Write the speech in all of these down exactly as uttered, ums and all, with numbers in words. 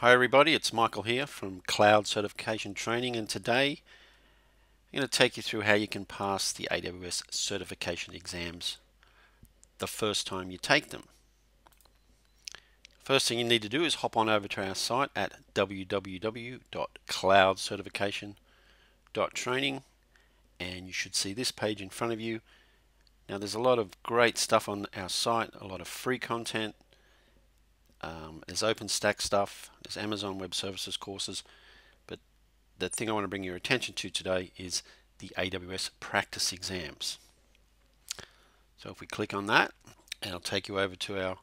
Hi everybody, it's Michael here from Cloud Certification Training, and today I'm going to take you through how you can pass the A W S certification exams the first time you take them. First thing you need to do is hop on over to our site at w w w dot cloud certification dot training, and you should see this page in front of you. Now there's a lot of great stuff on our site, a lot of free content. Um, there's OpenStack stuff, there's Amazon Web Services courses, but the thing I want to bring your attention to today is the A W S practice exams. So if we click on that, and it'll take you over to our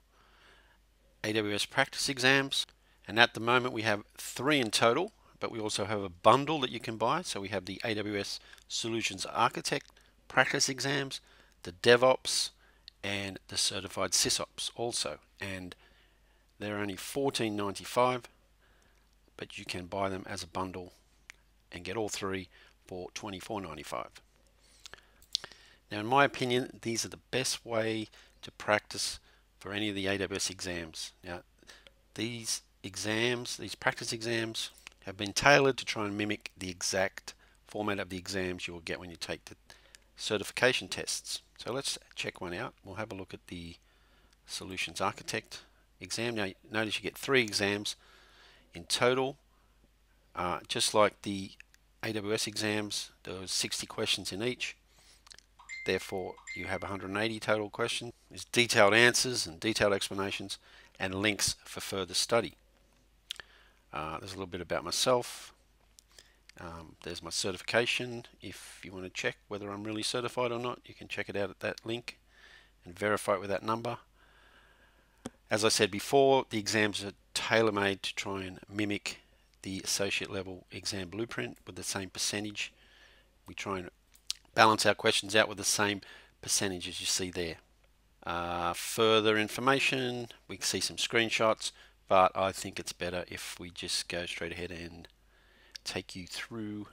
A W S practice exams, and at the moment we have three in total, but we also have a bundle that you can buy. So we have the A W S Solutions Architect practice exams, the DevOps, and the Certified SysOps also, and they're only fourteen ninety-five, but you can buy them as a bundle and get all three for twenty-four ninety-five. Now in my opinion, these are the best way to practice for any of the A W S exams. Now these exams, these practice exams, have been tailored to try and mimic the exact format of the exams you will get when you take the certification tests. So let's check one out. We'll have a look at the Solutions Architect exam. Now notice you get three exams in total. Uh, just like the A W S exams, there was sixty questions in each, therefore you have one hundred eighty total questions. There's detailed answers and detailed explanations and links for further study. Uh, there's a little bit about myself. Um, there's my certification. If you want to check whether I'm really certified or not, you can check it out at that link and verify it with that number. As I said before, the exams are tailor-made to try and mimic the associate level exam blueprint with the same percentage. We try and balance our questions out with the same percentage as you see there. Uh, further information, we can see some screenshots, but I think it's better if we just go straight ahead and take you through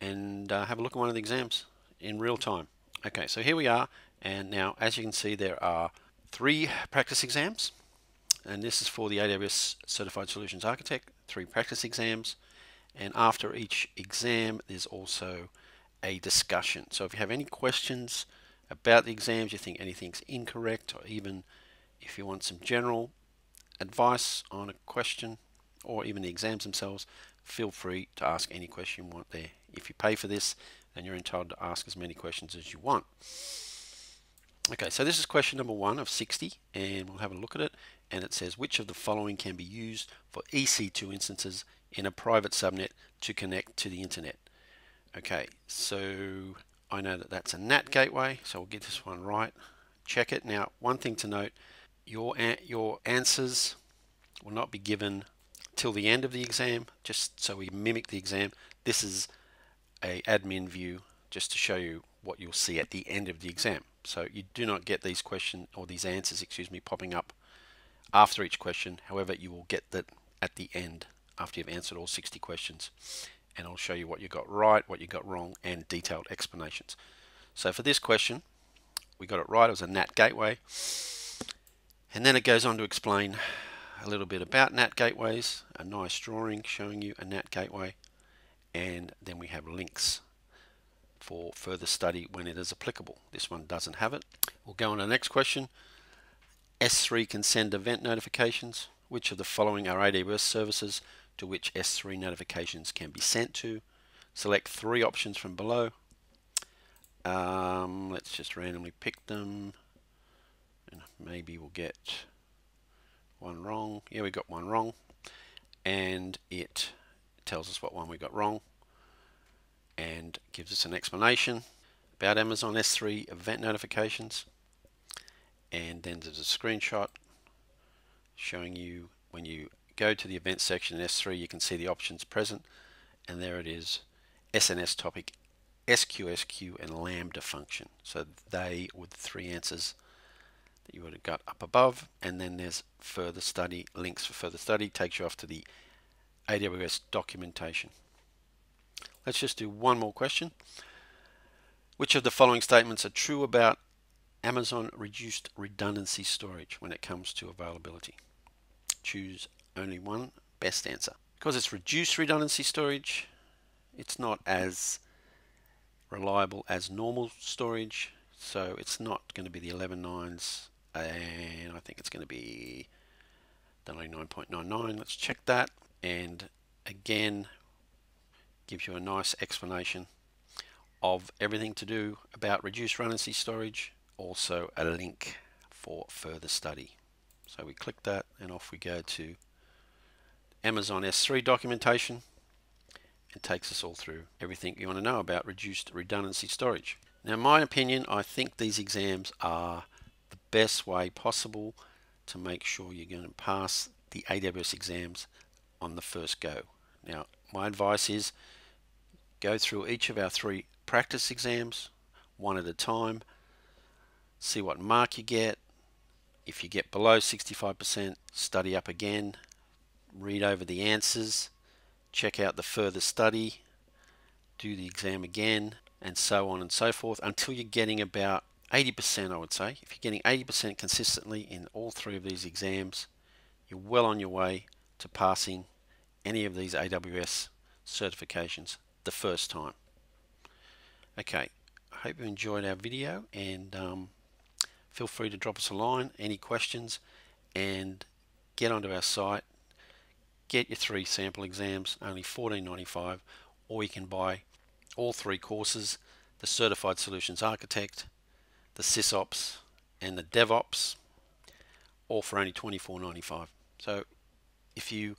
and uh, have a look at one of the exams in real time. Okay, so here we are, and now as you can see there are three practice exams, and this is for the A W S Certified Solutions Architect, three practice exams, and after each exam there's also a discussion. So if you have any questions about the exams, you think anything's incorrect, or even if you want some general advice on a question or even the exams themselves, feel free to ask any question you want there. If you pay for this, then you're entitled to ask as many questions as you want. Okay, so this is question number one of sixty, and we'll have a look at it, and it says, which of the following can be used for E C two instances in a private subnet to connect to the internet? Okay, so I know that that's a NAT gateway, so we'll get this one right. Check it. Now, one thing to note, your, your answers will not be given till the end of the exam, just so we mimic the exam. This is an admin view just to show you what you'll see at the end of the exam. So you do not get these questions or these answers, excuse me, popping up after each question. However, you will get that at the end after you've answered all sixty questions, and I'll show you what you got right, what you got wrong, and detailed explanations. So for this question, we got it right. It was a NAT gateway, and then it goes on to explain a little bit about NAT gateways, a nice drawing showing you a NAT gateway, and then we have links for further study when it is applicable. This one doesn't have it. We'll go on to the next question. S three can send event notifications. Which of the following are A W S services to which S three notifications can be sent to? Select three options from below. Um, let's just randomly pick them, and maybe we'll get one wrong. Yeah, we got one wrong, and it tells us what one we got wrong and gives us an explanation about Amazon S three event notifications, and then there's a screenshot showing you when you go to the event section in S three, you can see the options present, and there it is: S N S topic, S Q S queue, and lambda function. So they were the three answers that you would have got up above, and then there's further study, links for further study, takes you off to the A W S documentation. Let's just do one more question. Which of the following statements are true about Amazon reduced redundancy storage when it comes to availability? Choose only one best answer. Because it's reduced redundancy storage, it's not as reliable as normal storage, so it's not going to be the eleven nines, and I think it's going to be nine point nine nine. Let's check that, and again gives you a nice explanation of everything to do about reduced redundancy storage, also a link for further study. So we click that and off we go to Amazon S three documentation. It takes us all through everything you want to know about reduced redundancy storage. Now, in my opinion, I think these exams are the best way possible to make sure you're going to pass the A W S exams on the first go. Now, my advice is go through each of our three practice exams one at a time, see what mark you get. If you get below sixty-five percent, study up again, read over the answers, check out the further study, do the exam again, and so on and so forth until you're getting about eighty percent. I would say if you're getting eighty percent consistently in all three of these exams, you're well on your way to passing any of these A W S certifications the first time. Okay, I hope you enjoyed our video, and um, feel free to drop us a line, any questions, and get onto our site. Get your three sample exams, only fourteen ninety-five, or you can buy all three courses, the Certified Solutions Architect, the SysOps, and the DevOps, all for only twenty-four ninety-five. So if you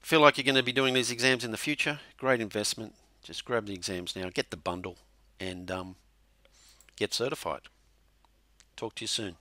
feel like you're going to be doing these exams in the future, great investment. Just grab the exams now, get the bundle, and um, get certified. Talk to you soon.